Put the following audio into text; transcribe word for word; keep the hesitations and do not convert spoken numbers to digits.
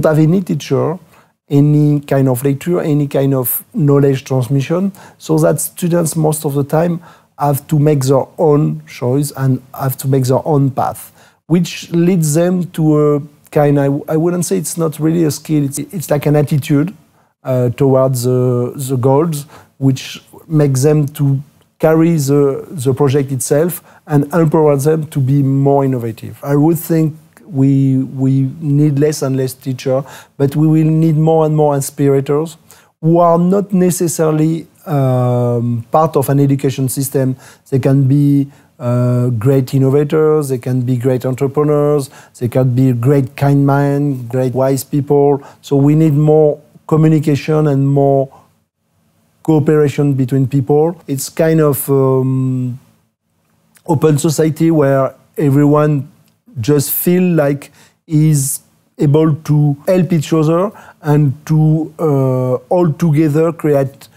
don't have any teacher, any kind of lecture, any kind of knowledge transmission, so that students most of the time have to make their own choice and have to make their own path, which leads them to a kind, I, I wouldn't say it's not really a skill, it's, it's like an attitude uh, towards the, the goals, which makes them to carry the, the project itself and empower them to be more innovative. I would think we, we need less and less teachers, but we will need more and more inspirators who are not necessarily um, part of an education system. They can be uh, great innovators, they can be great entrepreneurs, they can be great kind men, great wise people. So we need more communication and more cooperation between people. It's kind of um, open society where everyone just feel like he's able to help each other and to uh, all together create